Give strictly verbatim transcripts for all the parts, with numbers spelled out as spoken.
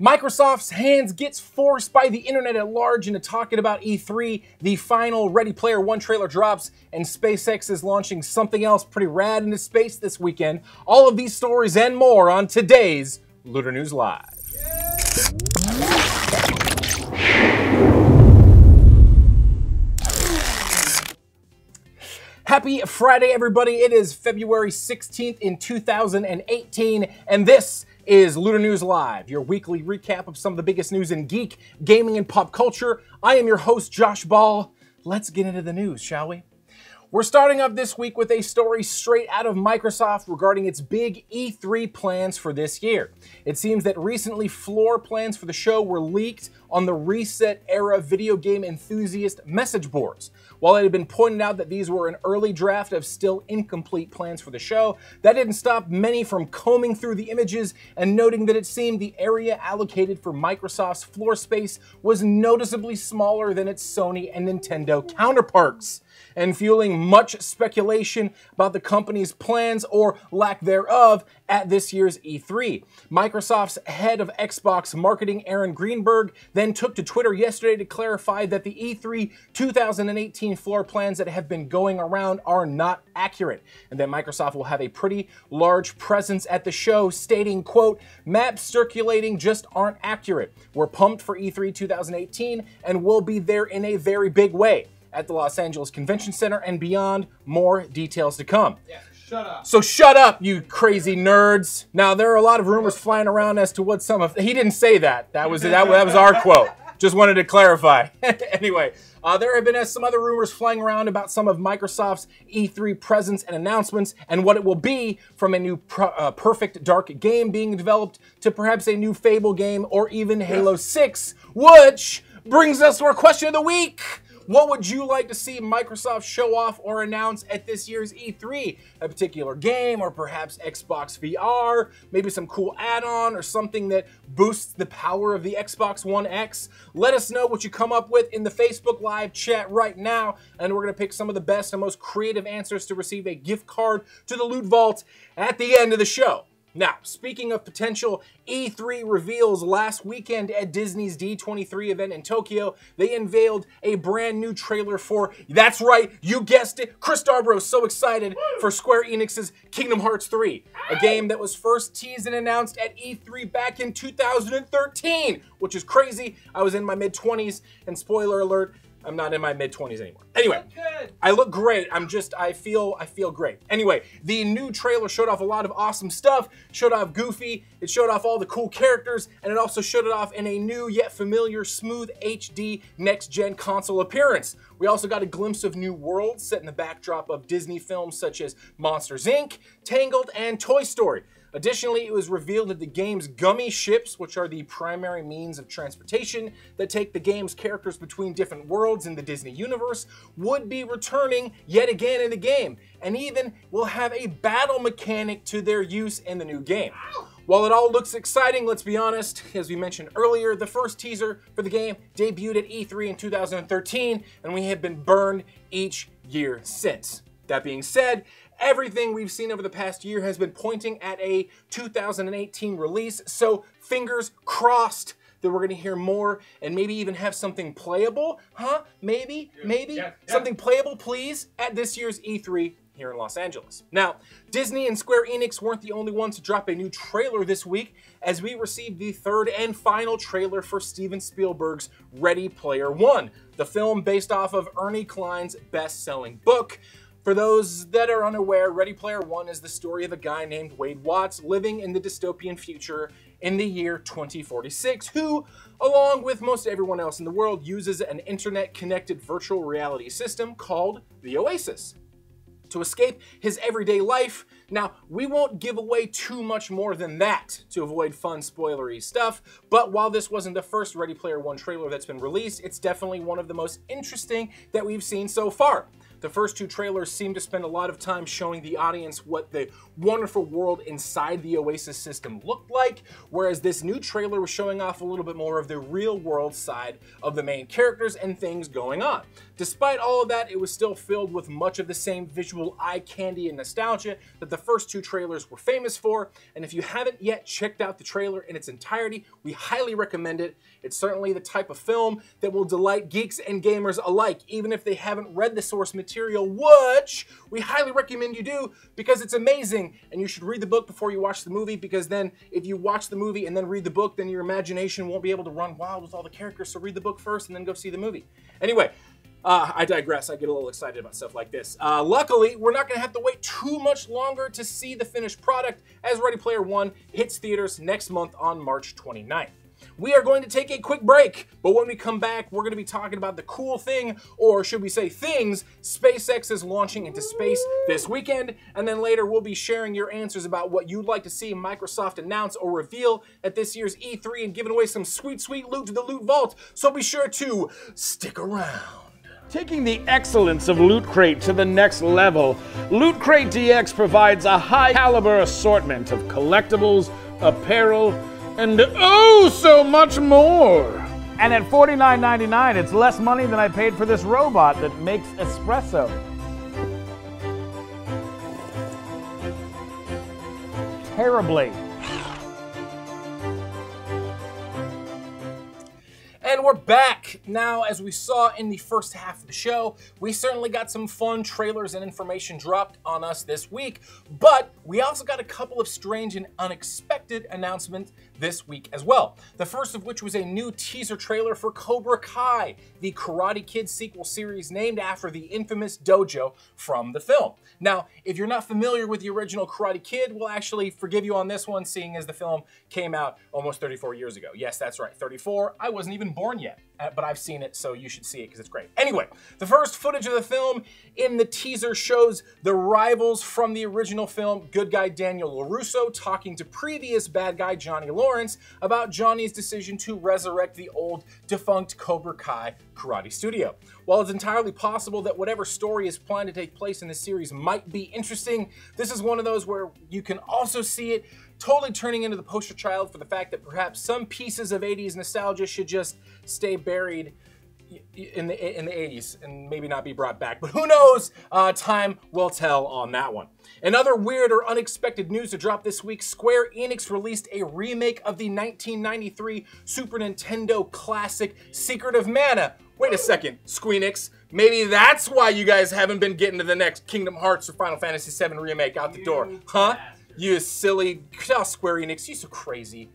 Microsoft's hands gets forced by the internet at large into talking about E three, the final Ready Player One trailer drops, and SpaceX is launching something else pretty rad into space this weekend. All of these stories and more on today's Looter News Live. Happy Friday, everybody. It is February sixteenth in two thousand eighteen, and this is Looter News Live, your weekly recap of some of the biggest news in geek, gaming, and pop culture. I am your host, Josh Ball. Let's get into the news, shall we? We're starting off this week with a story straight out of Microsoft regarding its big E three plans for this year. It seems that recently floor plans for the show were leaked on the Reset Era video game enthusiast message boards. While it had been pointed out that these were an early draft of still incomplete plans for the show, that didn't stop many from combing through the images and noting that it seemed the area allocated for Microsoft's floor space was noticeably smaller than its Sony and Nintendo counterparts, and fueling much speculation about the company's plans or lack thereof at this year's E three. Microsoft's head of Xbox marketing, Aaron Greenberg, then took to Twitter yesterday to clarify that the E three two thousand eighteen floor plans that have been going around are not accurate, and that Microsoft will have a pretty large presence at the show, stating, quote, "Maps circulating just aren't accurate. We're pumped for E three two thousand eighteen, and we'll be there in a very big way at the Los Angeles Convention Center and beyond. More details to come." Yeah, shut up. So shut up, you crazy nerds. Now, there are a lot of rumors flying around as to what some of... He didn't say that. That was, that, that was our quote. Just wanted to clarify. Anyway, uh, there have been uh, some other rumors flying around about some of Microsoft's E three presence and announcements and what it will be, from a new pro uh, Perfect Dark game being developed to perhaps a new Fable game or even Halo six, which brings us to our question of the week. What would you like to see Microsoft show off or announce at this year's E three? A particular game, or perhaps Xbox V R, maybe some cool add-on, or something that boosts the power of the Xbox One X? Let us know what you come up with in the Facebook Live chat right now, and we're going to pick some of the best and most creative answers to receive a gift card to the Loot Vault at the end of the show. Now, speaking of potential E three reveals, last weekend at Disney's D twenty-three event in Tokyo, they unveiled a brand new trailer for, that's right, you guessed it, Chris Darboe is so excited, for Square Enix's Kingdom Hearts three, a game that was first teased and announced at E three back in two thousand thirteen, which is crazy. I was in my mid twenties, and spoiler alert, I'm not in my mid twenties anymore. Anyway, I look great. I'm just, I feel, I feel great. Anyway, the new trailer showed off a lot of awesome stuff. Showed off Goofy. It showed off all the cool characters, and it also showed it off in a new yet familiar smooth H D next-gen console appearance. We also got a glimpse of new worlds set in the backdrop of Disney films such as Monsters, Incorporated, Tangled, and Toy Story. Additionally, it was revealed that the game's gummy ships, which are the primary means of transportation that take the game's characters between different worlds in the Disney universe, would be returning yet again in the game, and even will have a battle mechanic to their use in the new game. While it all looks exciting, let's be honest, as we mentioned earlier, the first teaser for the game debuted at E three in two thousand thirteen, and we have been burned each year since. That being said, everything we've seen over the past year has been pointing at a two thousand eighteen release, so fingers crossed that we're going to hear more and maybe even have something playable, huh? Maybe, maybe, yeah, yeah. Something playable, please, at this year's E three here in Los Angeles. Now, Disney and Square Enix weren't the only ones to drop a new trailer this week, as we received the third and final trailer for Steven Spielberg's Ready Player One, the film based off of Ernie Klein's best-selling book. For those that are unaware, Ready Player One is the story of a guy named Wade Watts living in the dystopian future in the year twenty forty-six, who, along with most everyone else in the world, uses an internet-connected virtual reality system called the Oasis to escape his everyday life. Now, we won't give away too much more than that to avoid fun, spoilery stuff, but while this wasn't the first Ready Player One trailer that's been released, it's definitely one of the most interesting that we've seen so far. The first two trailers seem to spend a lot of time showing the audience what the wonderful world inside the Oasis system looked like, whereas this new trailer was showing off a little bit more of the real world side of the main characters and things going on. Despite all of that, it was still filled with much of the same visual eye candy and nostalgia that the first two trailers were famous for, and if you haven't yet checked out the trailer in its entirety, we highly recommend it. It's certainly the type of film that will delight geeks and gamers alike, even if they haven't read the source material, which we highly recommend you do because it's amazing, and you should read the book before you watch the movie, because then if you watch the movie and then read the book, then your imagination won't be able to run wild with all the characters, so read the book first and then go see the movie. Anyway, Uh, I digress, I get a little excited about stuff like this. Uh, luckily, we're not gonna have to wait too much longer to see the finished product, as Ready Player One hits theaters next month on March twenty-ninth. We are going to take a quick break, but when we come back, we're gonna be talking about the cool thing, or should we say things, SpaceX is launching into space this weekend, and then later we'll be sharing your answers about what you'd like to see Microsoft announce or reveal at this year's E three and giving away some sweet, sweet loot to the loot vault, so be sure to stick around. Taking the excellence of Loot Crate to the next level, Loot Crate D X provides a high-caliber assortment of collectibles, apparel, and oh, so much more! And at forty-nine ninety-nine, it's less money than I paid for this robot that makes espresso. Terribly. And we're back! Now, as we saw in the first half of the show, we certainly got some fun trailers and information dropped on us this week, but we also got a couple of strange and unexpected announcements this week as well. The first of which was a new teaser trailer for Cobra Kai, the Karate Kid sequel series named after the infamous dojo from the film. Now, if you're not familiar with the original Karate Kid, we'll actually forgive you on this one, seeing as the film came out almost thirty-four years ago. Yes, that's right, thirty-four. I wasn't even born yet, but I've seen it, so you should see it because it's great. Anyway, the first footage of the film in the teaser shows the rivals from the original film, good guy Daniel LaRusso talking to previous bad guy Johnny Lawrence about Johnny's decision to resurrect the old defunct Cobra Kai karate studio. While it's entirely possible that whatever story is planned to take place in the series might be interesting, this is one of those where you can also see it totally turning into the poster child for the fact that perhaps some pieces of eighties nostalgia should just stay buried in the in the eighties and maybe not be brought back, but who knows? Uh, time will tell on that one. Another weird or unexpected news to drop this week, Square Enix released a remake of the nineteen ninety-three Super Nintendo classic Secret of Mana. Wait a second, Squeenix. Maybe that's why you guys haven't been getting to the next Kingdom Hearts or Final Fantasy seven remake out the door, huh? You silly, oh, Square Enix, you so crazy.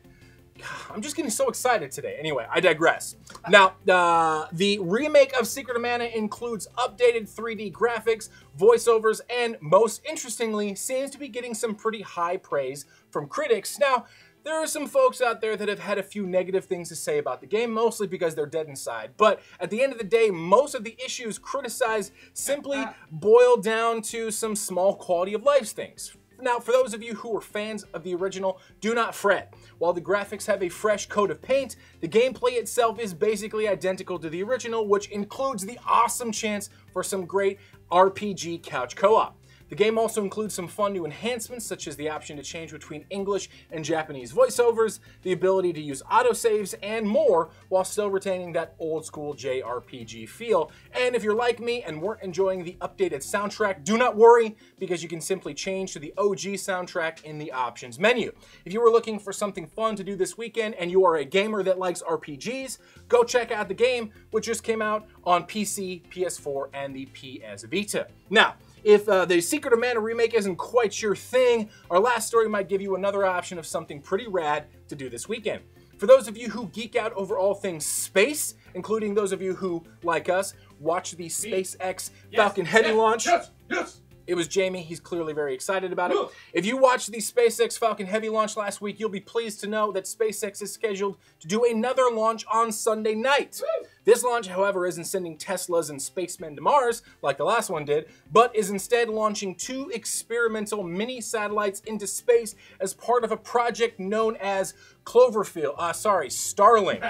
I'm just getting so excited today. Anyway, I digress. Now, uh, the remake of Secret of Mana includes updated three D graphics, voiceovers, and most interestingly, seems to be getting some pretty high praise from critics. Now, there are some folks out there that have had a few negative things to say about the game, mostly because they're dead inside. But at the end of the day, most of the issues criticized simply boil down to some small quality of life things. Now, for those of you who are fans of the original, do not fret. While the graphics have a fresh coat of paint, the gameplay itself is basically identical to the original, which includes the awesome chance for some great R P G couch co-op. The game also includes some fun new enhancements, such as the option to change between English and Japanese voiceovers, the ability to use autosaves, and more, while still retaining that old school J R P G feel. And if you're like me and weren't enjoying the updated soundtrack, do not worry, because you can simply change to the O G soundtrack in the options menu. If you were looking for something fun to do this weekend and you are a gamer that likes R P Gs, go check out the game, which just came out on P C, P S four, and the P S Vita. Now, if uh, the Secret of Mana remake isn't quite your thing, our last story might give you another option of something pretty rad to do this weekend. For those of you who geek out over all things space, including those of you who, like us, watch the SpaceX Falcon Heavy launch. Yes, yes. It was Jamie, he's clearly very excited about it. If you watched the SpaceX Falcon Heavy launch last week, you'll be pleased to know that SpaceX is scheduled to do another launch on Sunday night. This launch, however, isn't sending Teslas and spacemen to Mars, like the last one did, but is instead launching two experimental mini satellites into space as part of a project known as Cloverfield, uh, sorry, Starlink.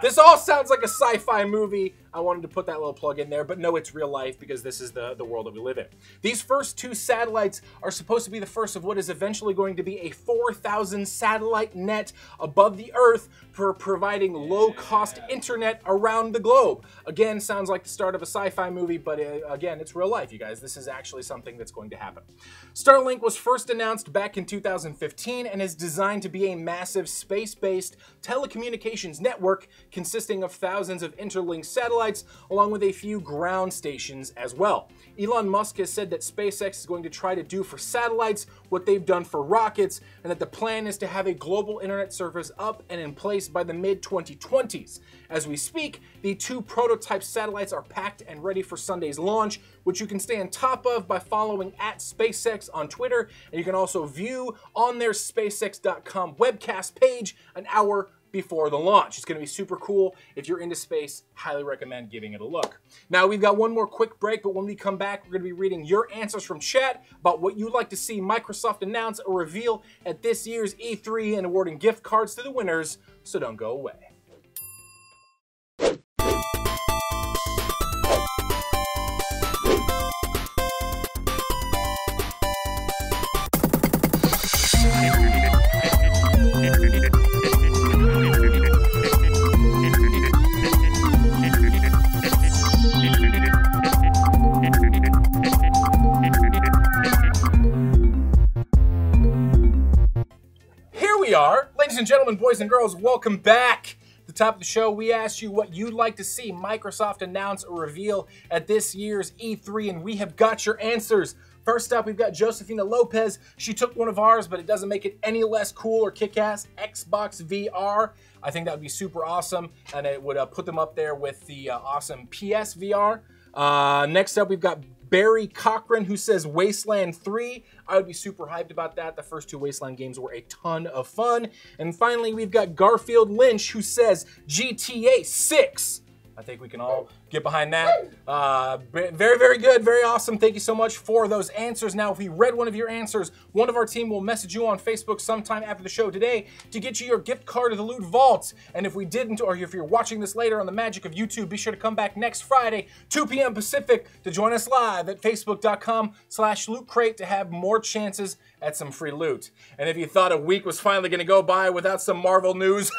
This all sounds like a sci-fi movie. I wanted to put that little plug in there, but no, it's real life because this is the, the world that we live in. These first two satellites are supposed to be the first of what is eventually going to be a four thousand satellite net above the Earth for providing low-cost internet around the globe. Again, sounds like the start of a sci-fi movie, but uh, again, it's real life, you guys. This is actually something that's going to happen. Starlink was first announced back in two thousand fifteen and is designed to be a massive space based telecommunications network consisting of thousands of interlinked satellites along with a few ground stations as well. Elon Musk has said that SpaceX is going to try to do for satellites what they've done for rockets, and that the plan is to have a global internet service up and in place by the mid twenty twenties. As we speak, the two prototype satellites are packed and ready for Sunday's launch, which you can stay on top of by following at SpaceX on Twitter, and you can also view on their SpaceX dot com webcast page an hour before the launch. It's going to be super cool. If you're into space, highly recommend giving it a look. Now, we've got one more quick break, but when we come back, we're going to be reading your answers from chat about what you'd like to see Microsoft announce or reveal at this year's E three and awarding gift cards to the winners, so don't go away. Ladies and gentlemen, boys and girls, welcome back. At the top of the show, we asked you what you'd like to see Microsoft announce or reveal at this year's E three, and we have got your answers. First up, we've got Josefina Lopez. She took one of ours, but it doesn't make it any less cool or kick-ass. Xbox V R. I think that would be super awesome, and it would uh, put them up there with the uh, awesome P S V R. Uh, next up, we've got Barry Cochran, who says Wasteland three. I would be super hyped about that. The first two Wasteland games were a ton of fun. And finally, we've got Garfield Lynch, who says G T A six. I think we can all get behind that. Uh, very, very good, very awesome. Thank you so much for those answers. Now, if we read one of your answers, one of our team will message you on Facebook sometime after the show today to get you your gift card to the Loot Vault. And if we didn't, or if you're watching this later on the magic of YouTube, be sure to come back next Friday, two P M Pacific, to join us live at facebook dot com slash loot crate to have more chances at some free loot. And if you thought a week was finally gonna go by without some Marvel news,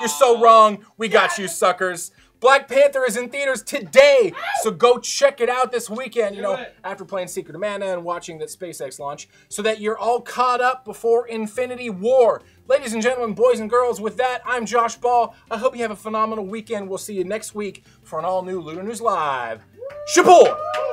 you're so wrong. We got you, suckers. Black Panther is in theaters today, so go check it out this weekend, you know, after playing Secret of Mana and watching that SpaceX launch, so that you're all caught up before Infinity War. Ladies and gentlemen, boys and girls, with that, I'm Josh Ball. I hope you have a phenomenal weekend. We'll see you next week for an all-new Looter News Live. Shaboy!